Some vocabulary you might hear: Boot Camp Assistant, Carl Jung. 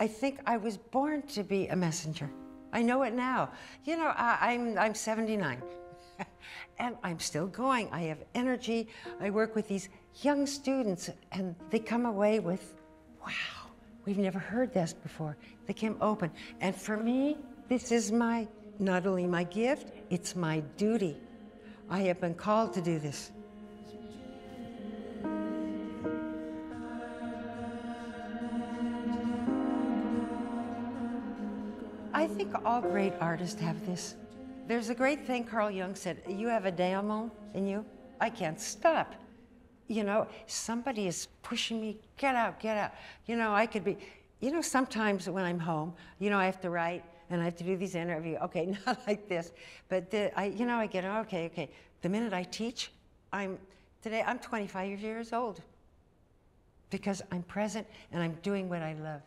I think I was born to be a messenger. I know it now. You know, I'm 79, and I'm still going. I have energy. I work with these young students, and they come away with, wow, we've never heard this before. They came open. And for me, this is my, not only my gift, it's my duty. I have been called to do this. I think all great artists have this. There's a great thing Carl Jung said, you have a daemon in you. I can't stop. You know, somebody is pushing me, get out, get out. You know, I could be, you know, sometimes when I'm home, you know, I have to write and I have to do these interviews. Okay, not like this, but you know, I get, okay. The minute I teach, today I'm 25 years old because I'm present and I'm doing what I love.